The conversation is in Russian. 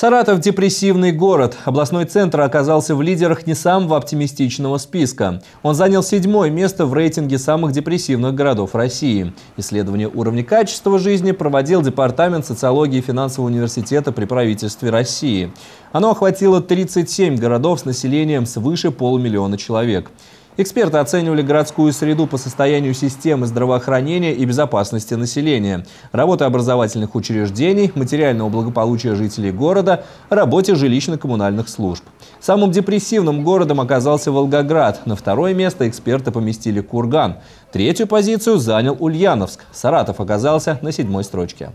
Саратов – депрессивный город. Областной центр оказался в лидерах не самого оптимистичного списка. Он занял 7-е место в рейтинге самых депрессивных городов России. Исследование уровня качества жизни проводил Департамент социологии Финансового университета при правительстве России. Оно охватило 37 городов с населением свыше полумиллиона человек. Эксперты оценивали городскую среду по состоянию системы здравоохранения и безопасности населения, работы образовательных учреждений, материального благополучия жителей города, работе жилищно-коммунальных служб. Самым депрессивным городом оказался Волгоград. На 2-е место эксперты поместили Курган. 3-ю позицию занял Ульяновск. Саратов оказался на 7-й строчке.